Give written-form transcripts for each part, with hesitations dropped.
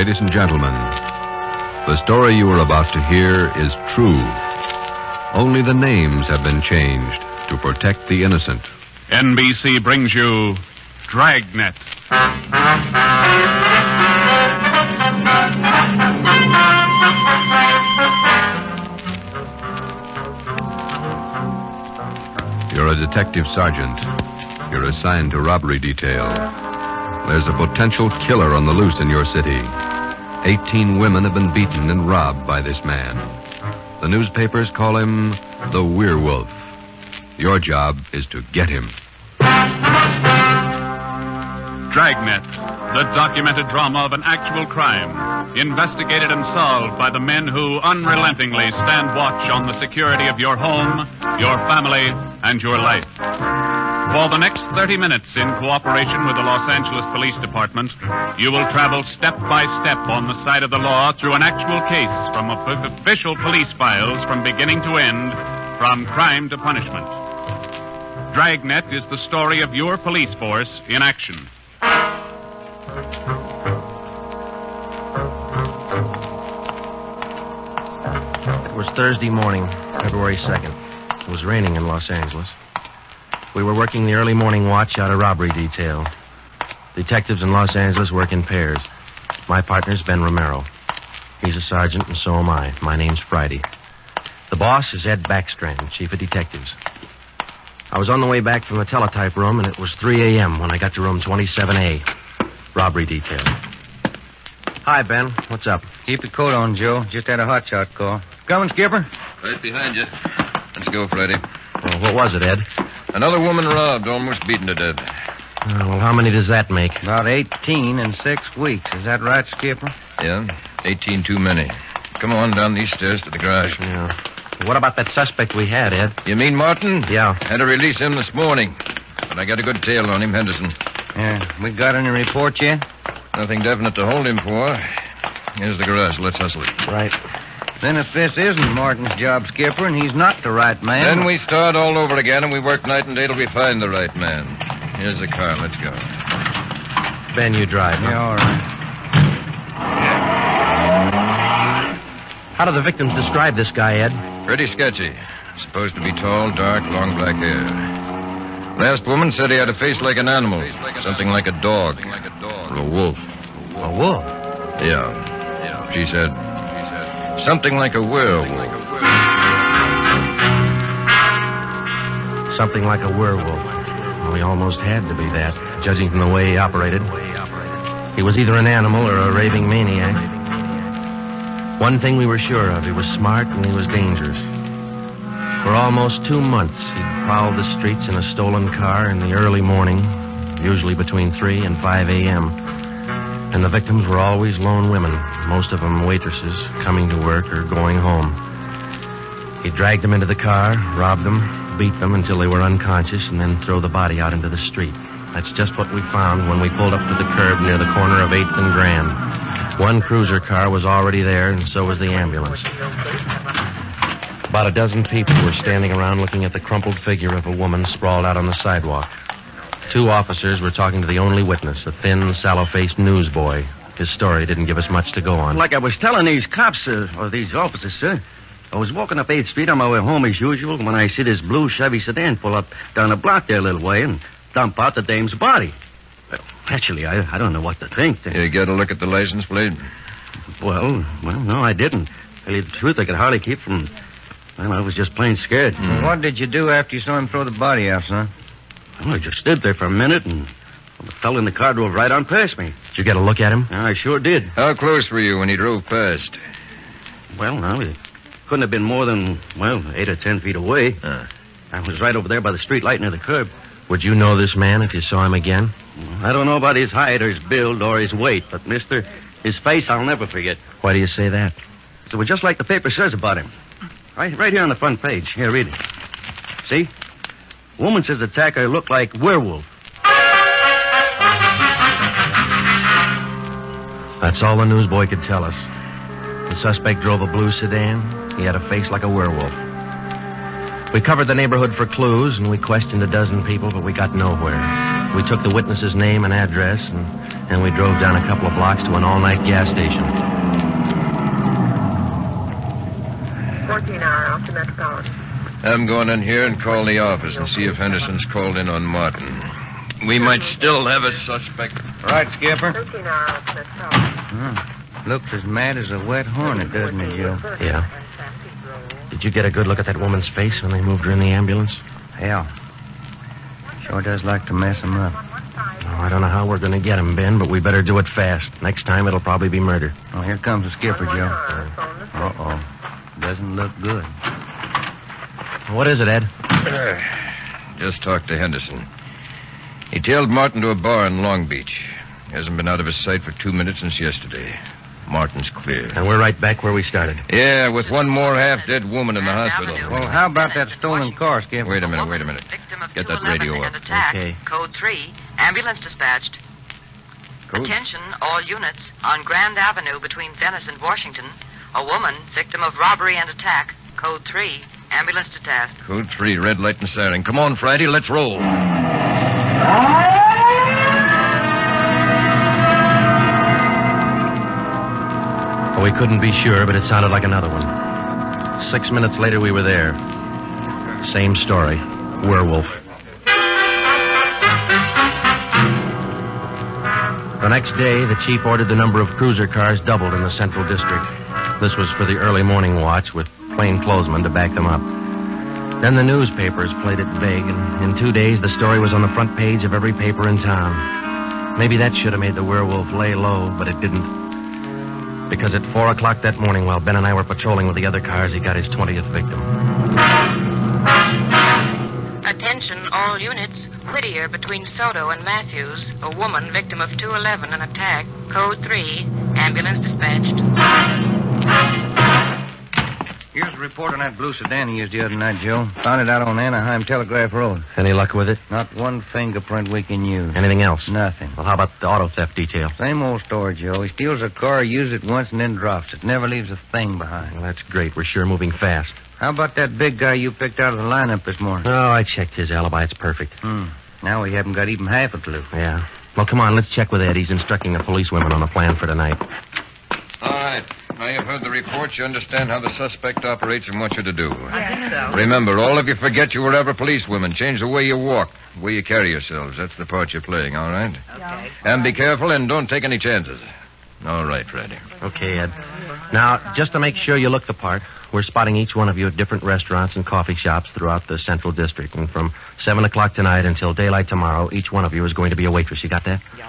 Ladies and gentlemen, the story you are about to hear is true. Only the names have been changed to protect the innocent. NBC brings you Dragnet. You're a detective sergeant. You're assigned to robbery detail. There's a potential killer on the loose in your city. 18 women have been beaten and robbed by this man. The newspapers call him the werewolf. Your job is to get him. Dragnet, the documented drama of an actual crime, investigated and solved by the men who unrelentingly stand watch on the security of your home, your family, and your life. For the next 30 minutes, in cooperation with the Los Angeles Police Department, you will travel step by step on the side of the law through an actual case from official police files from beginning to end, from crime to punishment. Dragnet is the story of your police force in action. It was Thursday morning, February 2nd. It was raining in Los Angeles. We were working the early morning watch out of robbery detail. Detectives in Los Angeles work in pairs. My partner's Ben Romero. He's a sergeant, and so am I. My name's Friday. The boss is Ed Backstrand, chief of detectives. I was on the way back from the teletype room, and it was 3 a.m. when I got to room 27A. Robbery detail. Hi, Ben. What's up? Keep your coat on, Joe. Just had a hotshot call. Coming, Skipper? Right behind you. Let's go, Freddy. Well, what was it, Ed? Another woman robbed, almost beaten to death. Well, how many does that make? About 18 in 6 weeks. Is that right, Skipper? Yeah, 18 too many. Come on down these stairs to the garage. Yeah. What about that suspect we had, Ed? You mean Martin? Yeah. Had to release him this morning. But I got a good tail on him, Henderson. Yeah. We got any report yet? Nothing definite to hold him for. Here's the garage. Let's hustle it. Right. Then if this isn't Martin's job, Skipper, and he's not the right man... Then we start all over again, and we work night and day till we find the right man. Here's the car. Let's go. Ben, you drive. Huh? Yeah, all right. How do the victims describe this guy, Ed? Pretty sketchy. Supposed to be tall, dark, long black hair. Last woman said he had a face like an animal. Something like a dog. Or a wolf. A wolf? Yeah. She said something like a werewolf. Something like a werewolf. We almost had to be that, judging from the way he operated. He was either an animal or a raving maniac. One thing we were sure of, he was smart and he was dangerous. For almost 2 months, he prowled the streets in a stolen car in the early morning, usually between 3 and 5 a.m. And the victims were always lone women, most of them waitresses, coming to work or going home. He dragged them into the car, robbed them, beat them until they were unconscious, and then threw the body out into the street. That's just what we found when we pulled up to the curb near the corner of 8th and Grand. One cruiser car was already there, and so was the ambulance. About a dozen people were standing around looking at the crumpled figure of a woman sprawled out on the sidewalk. Two officers were talking to the only witness, a thin, sallow-faced newsboy. His story didn't give us much to go on. Like I was telling these cops, or these officers, sir, I was walking up 8th Street on my way home as usual when I see this blue Chevy sedan pull up down the block there a little way and dump out the dame's body. Well, actually, I don't know what to think. You get a look at the license plate? Well, no, I didn't. To tell you the truth, I could hardly keep from... Well, I was just plain scared. Mm. What did you do after you saw him throw the body out, son? Well, I just stood there for a minute, and the fellow in the car drove right on past me. Did you get a look at him? Yeah, I sure did. How close were you when he drove past? Well, no, he couldn't have been more than, 8 or 10 feet away. I was right over there by the street light near the curb. Would you know this man if you saw him again? I don't know about his height or his build or his weight, but, mister, his face I'll never forget. Why do you say that? It was just like the paper says about him. Right here on the front page. Here, read it. See? Woman says attacker looked like werewolf. That's all the newsboy could tell us. The suspect drove a blue sedan. He had a face like a werewolf. We covered the neighborhood for clues, and we questioned a dozen people, but we got nowhere. We took the witness's name and address, and Then we drove down a couple of blocks to an all-night gas station. 14-hour off the Metropolitan. I'm going in here and call the office and see if Henderson's called in on Martin. We might still have a suspect. All right, Skipper. 13-hour off the Metropolitan. Looks as mad as a wet hornet, doesn't it, Joe? Yeah. Did you get a good look at that woman's face when they moved her in the ambulance? Yeah. Sure does like to mess him up. Oh, I don't know how we're going to get him, Ben, but we better do it fast. Next time, it'll probably be murder. Well, here comes the skipper, Joe. Uh-oh. Doesn't look good. What is it, Ed? Just talked to Henderson. He tailed Martin to a bar in Long Beach. Hasn't been out of his sight for 2 minutes since yesterday. Martin's clear. And we're right back where we started. Yeah, with one more half-dead woman in the hospital. Well, how about that stolen car, Skip? Wait a minute. Get that radio up. Okay. Code 3, ambulance dispatched. Attention, all units. On Grand Avenue between Venice and Washington, a woman, victim of robbery and attack. Code 3, ambulance detached. Code 3, red light and siren. Come on, Friday, let's roll. We couldn't be sure, but it sounded like another one. 6 minutes later, we were there. Same story. Werewolf. The next day, the chief ordered the number of cruiser cars doubled in the Central District. This was for the early morning watch with plainclothesmen to back them up. Then the newspapers played it big, and in 2 days, the story was on the front page of every paper in town. Maybe that should have made the werewolf lay low, but it didn't. Because at 4 o'clock that morning, while Ben and I were patrolling with the other cars, he got his 20th victim. Attention, all units. Whittier between Soto and Matthews, a woman victim of 211, an attack. Code 3, ambulance dispatched. Here's a report on that blue sedan he used the other night, Joe. Found it out on Anaheim Telegraph Road. Any luck with it? Not one fingerprint we can use. Anything else? Nothing. Well, how about the auto theft detail? Same old story, Joe. He steals a car, uses it once, and then drops it. Never leaves a thing behind. Well, that's great. We're sure moving fast. How about that big guy you picked out of the lineup this morning? Oh, I checked his alibi. It's perfect. Now we haven't got even half a clue. Yeah. Well, come on. Let's check with Ed. He's instructing the policewomen on a plan for tonight. All right. Now you've heard the reports. You understand how the suspect operates and what you're to do. I think so. Remember, all of you forget you were ever policewomen. Change the way you walk, the way you carry yourselves. That's the part you're playing, all right? Okay. And be careful and don't take any chances. All right, Freddy. Okay, Ed. Now, just to make sure you look the part, we're spotting each one of you at different restaurants and coffee shops throughout the Central District. And from 7 o'clock tonight until daylight tomorrow, each one of you is going to be a waitress. You got that? Yeah.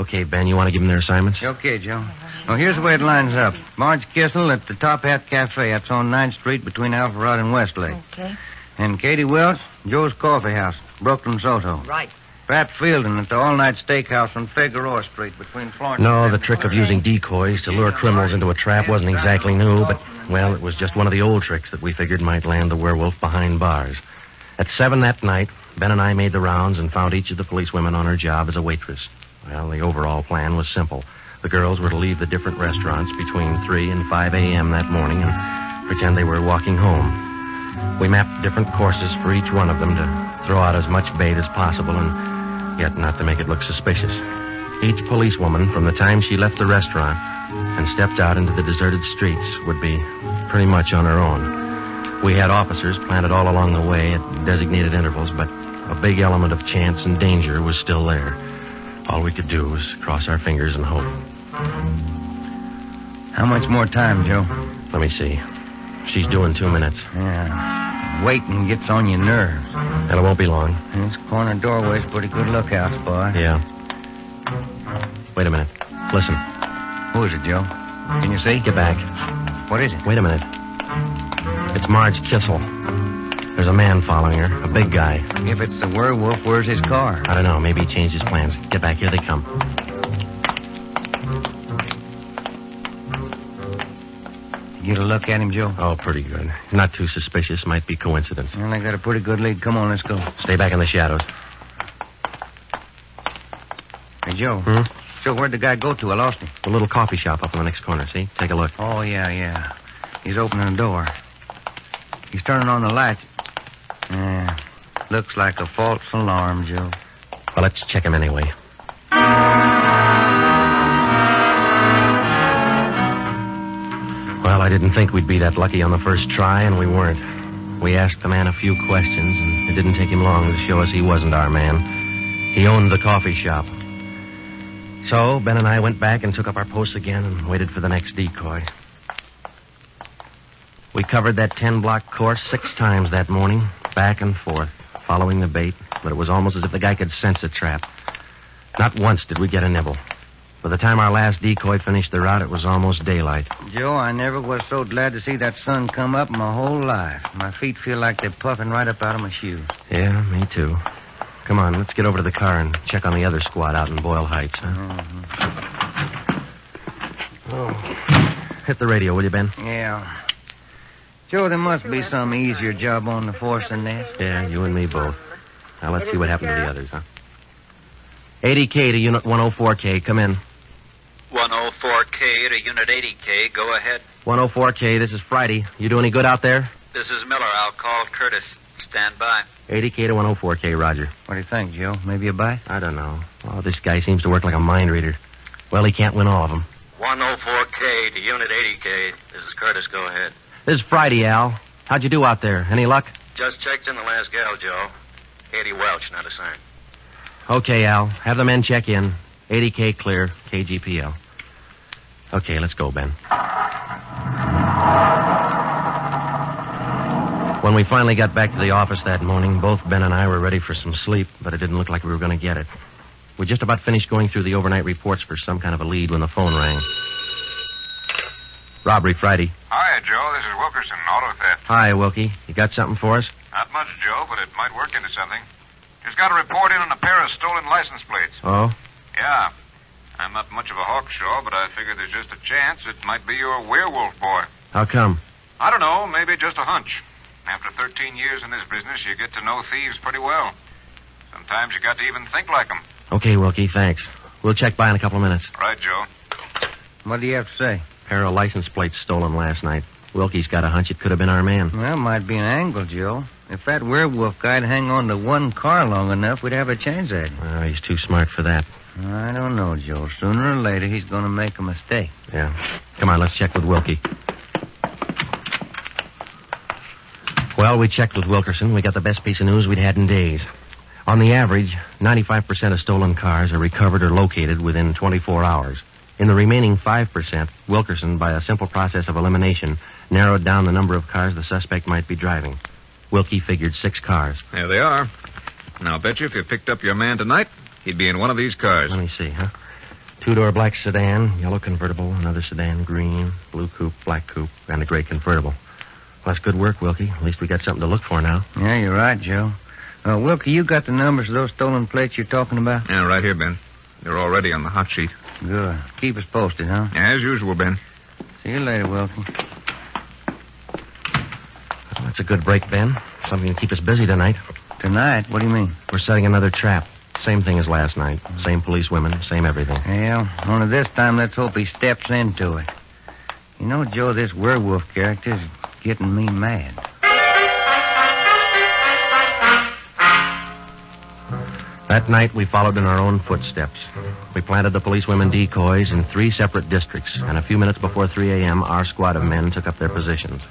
Okay, Ben, you want to give them their assignments? Okay, Joe. Now, here's the way it lines up. Marge Kissel at the Top Hat Cafe. That's on 9th Street between Alpharetta and Westlake. Okay. And Katie Welch, Joe's Coffee House, Brooklyn Soto. Right. Pat Fielding at the All-Night Steakhouse on Figueroa Street between Florence and... No, the trick of using decoys to lure criminals into a trap wasn't exactly new, but, well, it was just one of the old tricks that we figured might land the werewolf behind bars. At 7 that night, Ben and I made the rounds and found each of the policewomen on her job as a waitress. Well, the overall plan was simple. The girls were to leave the different restaurants between 3 and 5 a.m. that morning and pretend they were walking home. We mapped different courses for each one of them to throw out as much bait as possible and yet not to make it look suspicious. Each policewoman, from the time she left the restaurant and stepped out into the deserted streets, would be pretty much on her own. We had officers planted all along the way at designated intervals, but a big element of chance and danger was still there. All we could do was cross our fingers and hope. How much more time, Joe? Let me see. She's doing 2 minutes. Yeah. Waiting gets on your nerves. And it won't be long. This corner doorway's pretty good lookout spot. Yeah. Wait a minute. Listen. Who is it, Joe? Can you see? Get back. What is it? Wait a minute. It's Marge Kissel. There's a man following her, a big guy. If it's the werewolf, where's his car? I don't know. Maybe he changed his plans. Get back. Here they come. You get a look at him, Joe? Oh, pretty good. Not too suspicious. Might be coincidence. Well, I got a pretty good lead. Come on, let's go. Stay back in the shadows. Hey, Joe. Hmm? Joe, where'd the guy go to? I lost him. The little coffee shop up in the next corner, see? Take a look. Oh, yeah. He's opening the door. He's turning on the lights. Yeah, looks like a false alarm, Joe. Well, let's check him anyway. I didn't think we'd be that lucky on the first try, and we weren't. We asked the man a few questions, and it didn't take him long to show us he wasn't our man. He owned the coffee shop. So Ben and I went back and took up our posts again and waited for the next decoy. We covered that 10-block course 6 times that morning, back and forth, following the bait, but it was almost as if the guy could sense a trap. Not once did we get a nibble. By the time our last decoy finished the route, it was almost daylight. Joe, I never was so glad to see that sun come up in my whole life. My feet feel like they're puffing right up out of my shoes. Yeah, me too. Come on, let's get over to the car and check on the other squad out in Boyle Heights, huh? Mm-hmm. Oh. Hit the radio, will you, Ben? Yeah. Joe, there must be some easier job on the force than this. Yeah, you and me both. Now, let's see what happened to the others, huh? 80K to Unit 104K. Come in. 104K to Unit 80K. Go ahead. 104K, this is Friday. You do any good out there? This is Miller. I'll call Curtis. Stand by. 80K to 104K, Roger. What do you think, Joe? Maybe a buy? I don't know. Oh, this guy seems to work like a mind reader. Well, he can't win all of them. 104K to Unit 80K. This is Curtis. Go ahead. This is Friday, Al. How'd you do out there? Any luck? Just checked in the last gal, Joe. Katie Welch, not a sign. Okay, Al. Have the men check in. 80K clear. KGPL. Okay, let's go, Ben. When we finally got back to the office that morning, both Ben and I were ready for some sleep, but it didn't look like we were going to get it. We just about finished going through the overnight reports for some kind of a lead when the phone rang. Robbery Friday. Hi, Joe. This is Wilkerson, auto theft. Hi, Wilkie. You got something for us? Not much, Joe, but it might work into something. Just got a report in on a pair of stolen license plates. Oh? Yeah. I'm not much of a hawkshaw, but I figure there's just a chance it might be your werewolf boy. How come? I don't know. Maybe just a hunch. After 13 years in this business, you get to know thieves pretty well. Sometimes you got to even think like them. Okay, Wilkie, thanks. We'll check by in a couple of minutes. All right, Joe. What do you have to say? Pair of license plates stolen last night. Wilkie's got a hunch it could have been our man. Well, might be an angle, Joe. If that werewolf guy'd hang on to one car long enough, we'd have a chance at him. Well, he's too smart for that. I don't know, Joe. Sooner or later, he's going to make a mistake. Yeah. Come on, let's check with Wilkie. Well, we checked with Wilkerson. We got the best piece of news we'd had in days. On the average, 95% of stolen cars are recovered or located within 24 hours. In the remaining 5%, Wilkerson, by a simple process of elimination, narrowed down the number of cars the suspect might be driving. Wilkie figured 6 cars. There they are. Now, I'll bet you if you picked up your man tonight, he'd be in one of these cars. Let me see, huh? 2-door black sedan, yellow convertible, another sedan, green, blue coupe, black coupe, and a gray convertible. Well, that's good work, Wilkie. At least we got something to look for now. Yeah, you're right, Joe. Wilkie, you got the numbers of those stolen plates you're talking about? Yeah, right here, Ben. They're already on the hot sheet. Good. Keep us posted, huh? As usual, Ben. See you later, Wilkie. Well, that's a good break, Ben. Something to keep us busy tonight. Tonight? What do you mean? We're setting another trap. Same thing as last night. Same police women, same everything. Well, only this time let's hope he steps into it. You know, Joe, this werewolf character's getting me mad. That night, we followed in our own footsteps. We planted the policewomen decoys in 3 separate districts, and a few minutes before 3 a.m., our squad of men took up their positions.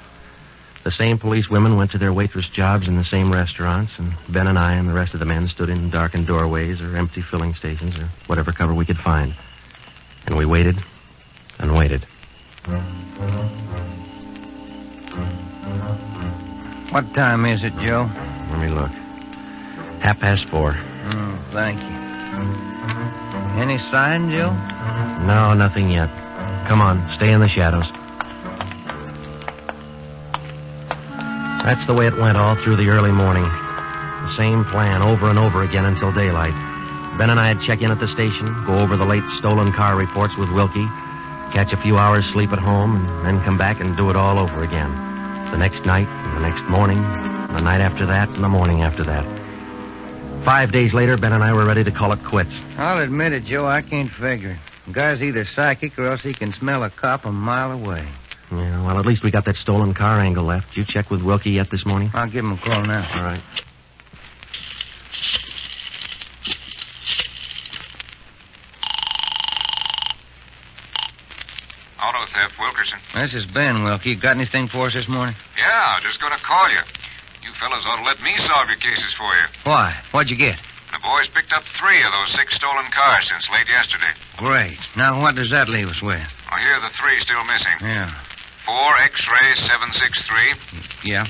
The same policewomen went to their waitress jobs in the same restaurants, and Ben and I and the rest of the men stood in darkened doorways or empty filling stations or whatever cover we could find. And we waited and waited. What time is it, Joe? Let me look. 4:30. Thank you. Any sign, Joe? No, nothing yet. Come on, stay in the shadows. That's the way it went all through the early morning. The same plan over and over again until daylight. Ben and I had check in at the station, go over the late stolen car reports with Wilkie, catch a few hours sleep at home, and then come back and do it all over again. The next night, and the next morning, and the night after that, and the morning after that. 5 days later, Ben and I were ready to call it quits. I'll admit it, Joe, I can't figure it. The guy's either psychic or else he can smell a cop a mile away. Yeah, well, at least we got that stolen car angle left. You check with Wilkie yet this morning? I'll give him a call now. All right. Auto theft, Detective Wilkerson. This is Ben, Wilkie. Got anything for us this morning? Yeah, just going to call you. You fellas ought to let me solve your cases for you. Why? What'd you get? The boys picked up 3 of those 6 stolen cars since late yesterday. Great. Now what does that leave us with? Well, here are the 3 still missing. Yeah. 4 X-ray 763. Yeah.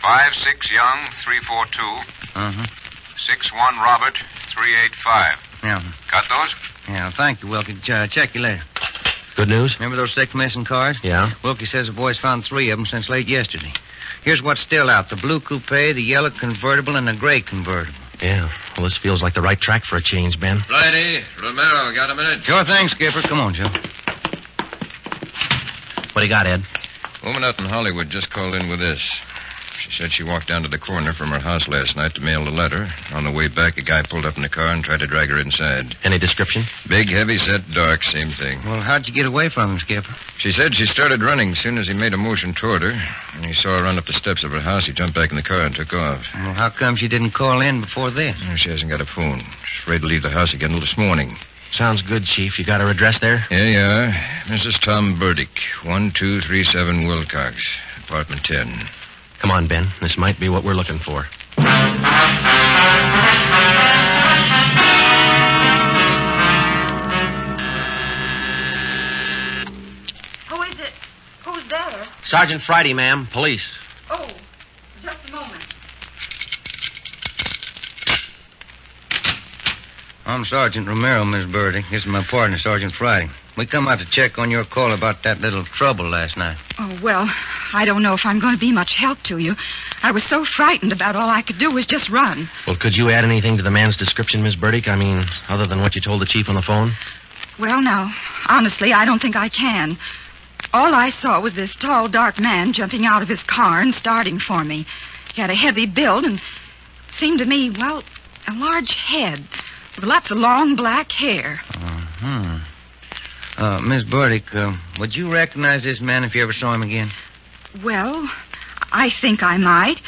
5 6 Young 342. Uh-huh. 6 1 Robert 385. Yeah. Got those? Yeah, thank you, Wilkie. Check you later. Good news? Remember those 6 missing cars? Yeah. Wilkie says the boys found 3 of them since late yesterday. Here's what's still out. The blue coupe, the yellow convertible, and the gray convertible. Yeah. Well, this feels like the right track for a change, Ben. Lady, Romero, got a minute? Sure thing, Skipper. Come on, Joe. What do you got, Ed? A woman out in Hollywood just called in with this. She said she walked down to the corner from her house last night to mail the letter. On the way back, a guy pulled up in the car and tried to drag her inside. Any description? Big, heavy-set, dark, same thing. Well, how'd you get away from him, Skipper? She said she started running as soon as he made a motion toward her. When he saw her run up the steps of her house, he jumped back in the car and took off. Well, how come she didn't call in before this? No, she hasn't got a phone. She's afraid to leave the house again until this morning. Sounds good, Chief. You got her address there? Yeah, yeah. Mrs. Tom Burdick, 1237 Wilcox, apartment 10. Come on, Ben. This might be what we're looking for. Who is it? Who's there? Sergeant Friday, ma'am. Police. Oh, just a moment. I'm Sergeant Romero, Miss Burdick. This is my partner, Sergeant Friday. We come out to check on your call about that little trouble last night. Oh, well, I don't know if I'm going to be much help to you. I was so frightened about all I could do was just run. Well, could you add anything to the man's description, Miss Burdick? I mean, other than what you told the chief on the phone? Well, no. Honestly, I don't think I can. All I saw was this tall, dark man jumping out of his car and starting for me. He had a heavy build and seemed to me, well, a large head with lots of long black hair. Uh-huh. Miss Burdick, would you recognize this man if you ever saw him again? Well, I think I might.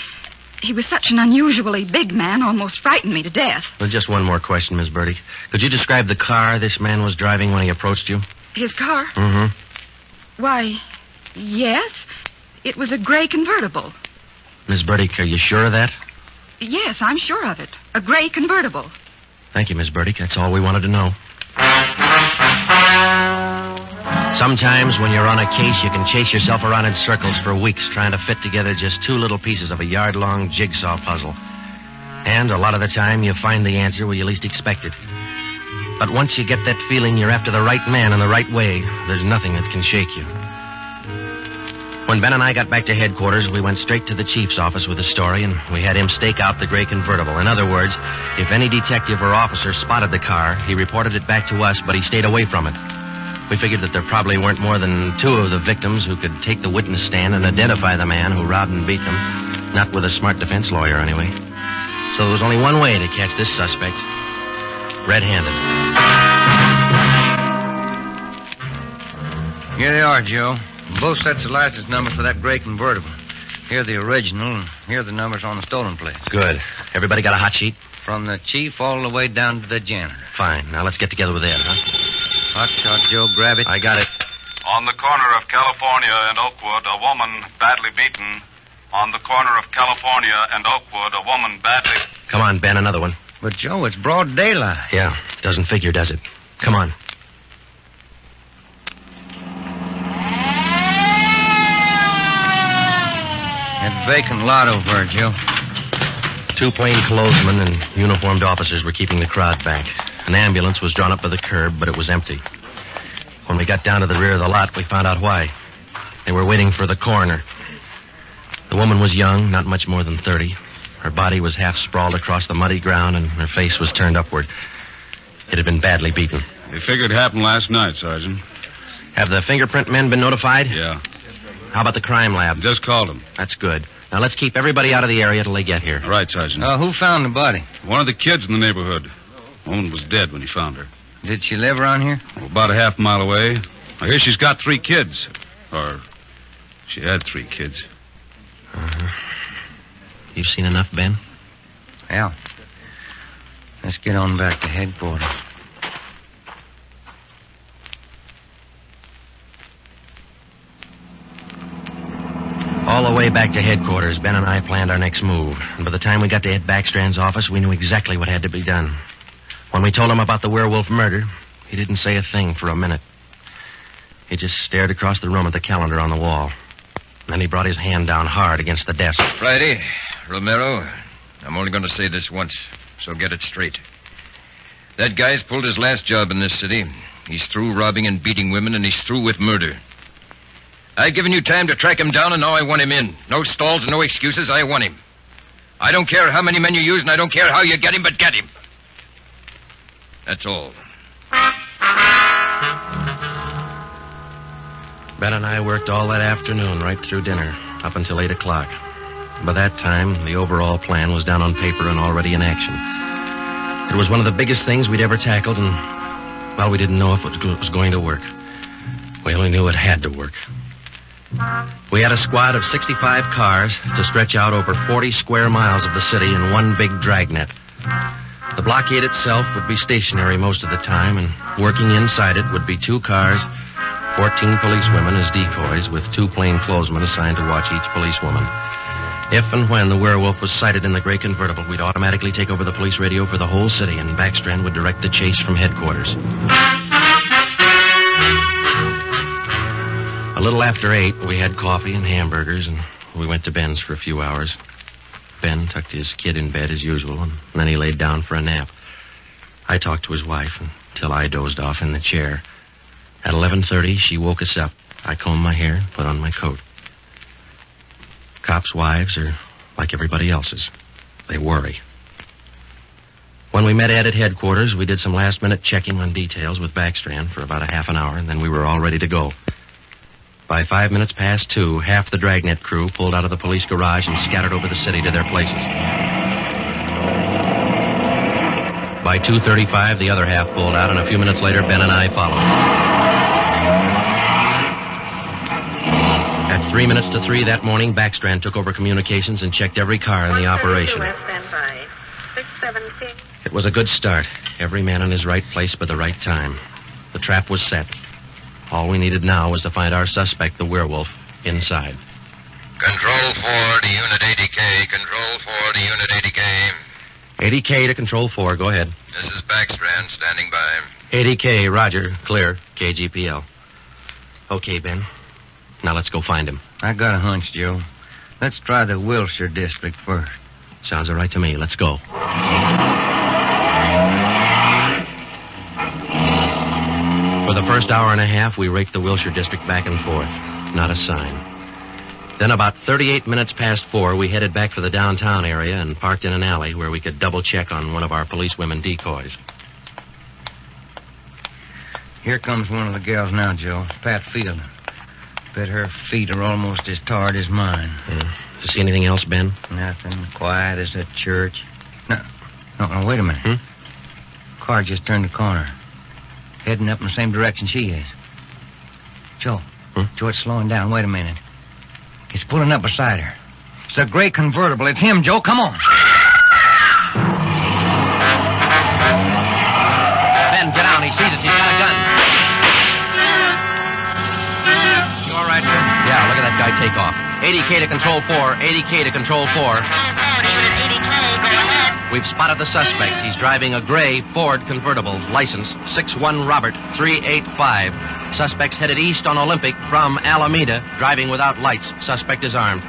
He was such an unusually big man, almost frightened me to death. Well, just one more question, Miss Burdick. Could you describe the car this man was driving when he approached you? His car? Mm-hmm. Why, yes. It was a gray convertible. Miss Burdick, are you sure of that? Yes, I'm sure of it. A gray convertible. Thank you, Miss Burdick. That's all we wanted to know. Sometimes when you're on a case, you can chase yourself around in circles for weeks trying to fit together just 2 little pieces of a yard-long jigsaw puzzle. And a lot of the time, you find the answer where you least expect it. But once you get that feeling you're after the right man in the right way, there's nothing that can shake you. When Ben and I got back to headquarters, we went straight to the chief's office with the story, and we had him stake out the gray convertible. In other words, if any detective or officer spotted the car, he reported it back to us, but he stayed away from it. We figured that there probably weren't more than 2 of the victims who could take the witness stand and identify the man who robbed and beat them. Not with a smart defense lawyer, anyway. So there was only one way to catch this suspect. Red-handed. Here they are, Joe. Both sets of license numbers for that gray convertible. Here are the original, and here are the numbers on the stolen plates. Good. Everybody got a hot sheet? From the chief all the way down to the janitor. Fine. Now let's get together with Ed, huh? Hot shot, Joe. Grab it. I got it. On the corner of California and Oakwood, a woman badly beaten. On the corner of California and Oakwood, a woman badly... Come on, Ben, another one. But, Joe, it's broad daylight. Yeah, doesn't figure, does it? Come on. That vacant lot over, Joe. 2 plainclothesmen and uniformed officers were keeping the crowd back. An ambulance was drawn up by the curb, but it was empty. When we got down to the rear of the lot, we found out why. They were waiting for the coroner. The woman was young, not much more than 30. Her body was half sprawled across the muddy ground, and her face was turned upward. It had been badly beaten. They figured it happened last night, Sergeant. Have the fingerprint men been notified? Yeah. How about the crime lab? Just called them. That's good. Now, let's keep everybody out of the area till they get here. All right, Sergeant. Who found the body? One of the kids in the neighborhood. The woman was dead when he found her. Did she live around here? Well, about a half mile away. I hear she's got 3 kids. Or she had 3 kids. Uh-huh. You've seen enough, Ben? Yeah. Let's get on back to headquarters. way back to headquarters, Ben and I planned our next move. And by the time we got to Ed Backstrand's office, we knew exactly what had to be done. When we told him about the werewolf murder, he didn't say a thing for a minute. He just stared across the room at the calendar on the wall. And then he brought his hand down hard against the desk. Friday, Romero, I'm only going to say this once, so get it straight. That guy's pulled his last job in this city. He's through robbing and beating women, and he's through with murder. I've given you time to track him down, and now I want him in. No stalls and no excuses. I want him. I don't care how many men you use, and I don't care how you get him, but get him. That's all. Ben and I worked all that afternoon right through dinner, up until 8 o'clock. By that time, the overall plan was down on paper and already in action. It was one of the biggest things we'd ever tackled, and, well, we didn't know if it was going to work. We only knew it had to work. We had a squad of 65 cars to stretch out over 40 square miles of the city in one big dragnet. The blockade itself would be stationary most of the time, and working inside it would be 2 cars, 14 policewomen as decoys, with 2 plainclothesmen assigned to watch each policewoman. If and when the werewolf was sighted in the gray convertible, we'd automatically take over the police radio for the whole city, and Backstrand would direct the chase from headquarters. A little after 8, we had coffee and hamburgers, and we went to Ben's for a few hours. Ben tucked his kid in bed as usual, and then he laid down for a nap. I talked to his wife until I dozed off in the chair. At 11:30, she woke us up. I combed my hair, put on my coat. Cops' wives are like everybody else's. They worry. When we met Ed at headquarters, we did some last-minute checking on details with Backstrand for about a half an hour, and then we were all ready to go. By 2:05, half the dragnet crew pulled out of the police garage and scattered over the city to their places. By 2:35, the other half pulled out, and a few minutes later, Ben and I followed. At 3:53 that morning, Backstrand took over communications and checked every car in the operation. It was a good start. Every man in his right place by the right time. The trap was set. All we needed now was to find our suspect, the werewolf, inside. Control 4 to Unit 80K. Control 4 to Unit 80K. 80K to Control 4. Go ahead. This is Backstrand, standing by. 80K, roger. Clear. KGPL. Okay, Ben. Now let's go find him. I got a hunch, Joe. Let's try the Wilshire district first. Sounds all right to me. Let's go. For the first hour and a half, we raked the Wilshire district back and forth. Not a sign. Then about 4:38, we headed back for the downtown area and parked in an alley where we could double-check on one of our policewomen decoys. Here comes one of the gals now, Joe. Pat Fielding. Bet her feet are almost as tarred as mine. Yeah. You see anything else, Ben? Nothing. Quiet as a church. No, wait a minute. Car just turned the corner. Heading up in the same direction she is. Joe. Joe, it's slowing down. Wait a minute. It's pulling up beside her. It's a gray convertible. It's him, Joe. Come on. Ben, get down. He sees us. He's got a gun. You all right, Ben? Yeah, look at that guy take off. 80K to Control 4. 80K to Control 4. We've spotted the suspect. He's driving a gray Ford convertible, license 61 Robert 385. Suspect's headed east on Olympic from Alameda, driving without lights. Suspect is armed.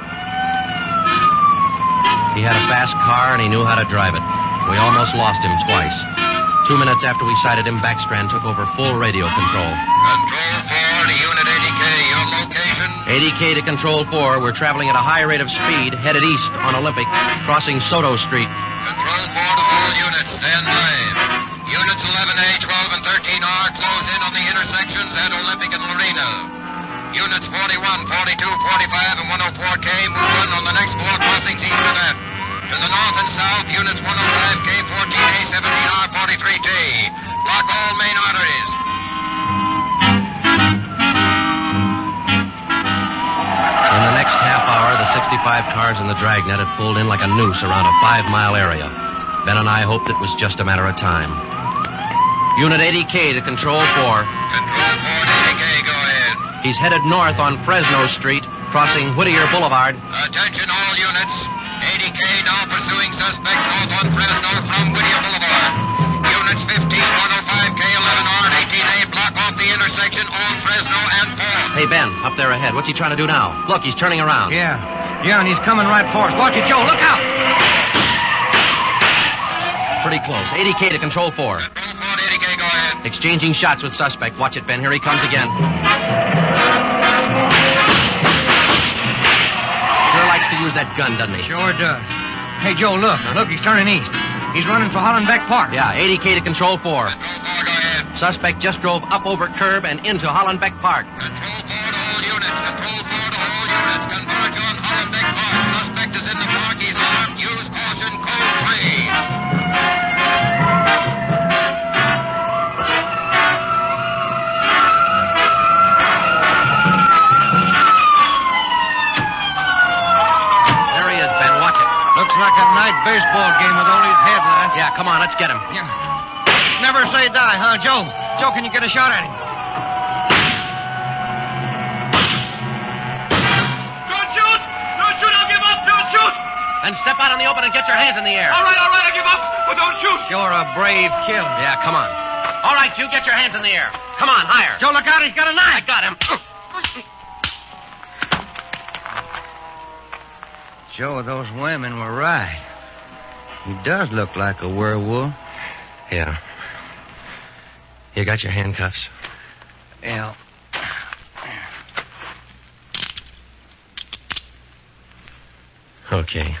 He had a fast car, and he knew how to drive it. We almost lost him twice. 2 minutes after we sighted him, Backstrand took over full radio control. Control 4 to Unit 80K, your location? 80K to Control 4. We're traveling at a high rate of speed, headed east on Olympic, crossing Soto Street. Control 4 to all units, stand by. Units 11A, 12, and 13R close in on the intersections at Olympic and Lorena. Units 41, 42, 45, and 104K move in on the next 4 crossings east of that. To the north and south, units 105K, 14A, 17R, 43T. Block all main arteries. In the next half hour, the 65 cars in the dragnet had pulled in like a noose around a 5-mile area. Ben and I hoped it was just a matter of time. Unit 80K to Control 4. Control 4 to 80K, go ahead. He's headed north on Fresno Street, crossing Whittier Boulevard. Attention all units. ADK now pursuing suspect north on Fresno from Whittier Boulevard. Units 15, 105, K11R, and 18A block off the intersection on Fresno and 4. Hey, Ben, up there ahead. What's he trying to do now? Look, he's turning around. Yeah, and he's coming right for us. Watch it, Joe. Look out. Pretty close. ADK to control 4. ADK, go ahead. Exchanging shots with suspect. Watch it, Ben. Here he comes again. Sure likes to use that gun, doesn't he? Sure does. Hey, Joe, look. Look, he's turning east. He's running for Hollenbeck Park. Yeah, ADK to control 4. Control 4, go ahead. Suspect just drove up over curb and into Hollenbeck Park. Control 4 to all units. Control 4 to all units. Converge on Hollenbeck Park. Suspect is in the park. He's armed. Use caution. Code 3. Like a night baseball game with all these headlines. Yeah, come on, let's get him. Yeah. Never say die, huh, Joe? Joe, can you get a shot at him? Don't shoot! Don't shoot! I'll give up! Don't shoot! Then step out in the open and get your hands in the air. All right, I'll give up, but don't shoot! You're a brave kid. Yeah, come on. All right, you get your hands in the air. Come on, higher. Joe, look out, he's got a knife. I got him. Joe, those women were right. He does look like a werewolf. Yeah. You got your handcuffs? Yeah. Okay.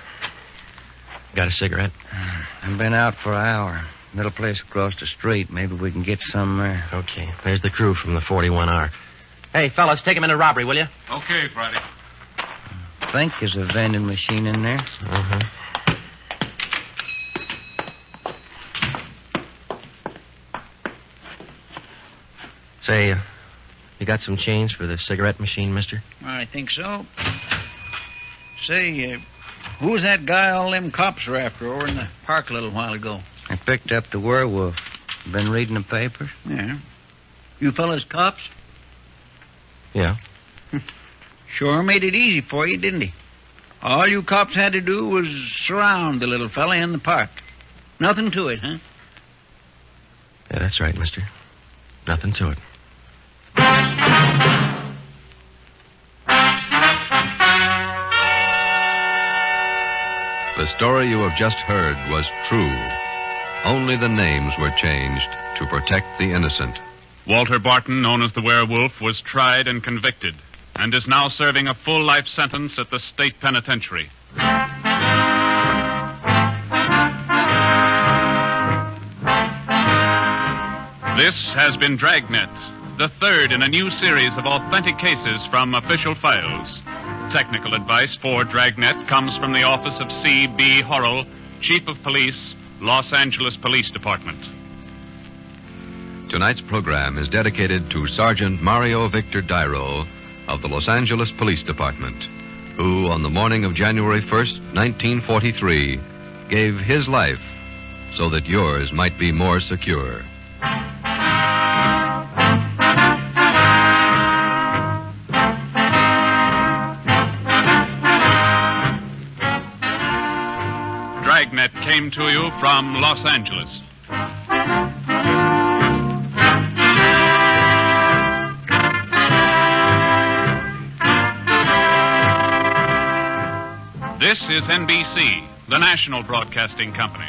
Got a cigarette? I've been out for an hour. Little place across the street. Maybe we can get some there. Okay. There's the crew from the 41R. Hey, fellas, take him into robbery, will you? Okay, Friday. I think there's a vending machine in there. Say, you got some change for the cigarette machine, mister? I think so. Say, who's that guy all them cops were after over in the park a little while ago? I picked up the werewolf. Been reading the papers? Yeah. You fellas cops? Yeah. Sure made it easy for you, didn't he? All you cops had to do was surround the little fella in the park. Nothing to it, huh? Yeah, that's right, mister. Nothing to it. The story you have just heard was true. Only the names were changed to protect the innocent. Walter Barton, known as the werewolf, was tried and convicted, and is now serving a full life sentence at the state penitentiary. This has been Dragnet, the third in a new series of authentic cases from official files. Technical advice for Dragnet comes from the office of C.B. Horrell, Chief of Police, Los Angeles Police Department. Tonight's program is dedicated to Sergeant Mario Victor Diro of the Los Angeles Police Department, who, on the morning of January 1st, 1943, gave his life so that yours might be more secure. Dragnet came to you from Los Angeles. This is NBC, the national broadcasting company.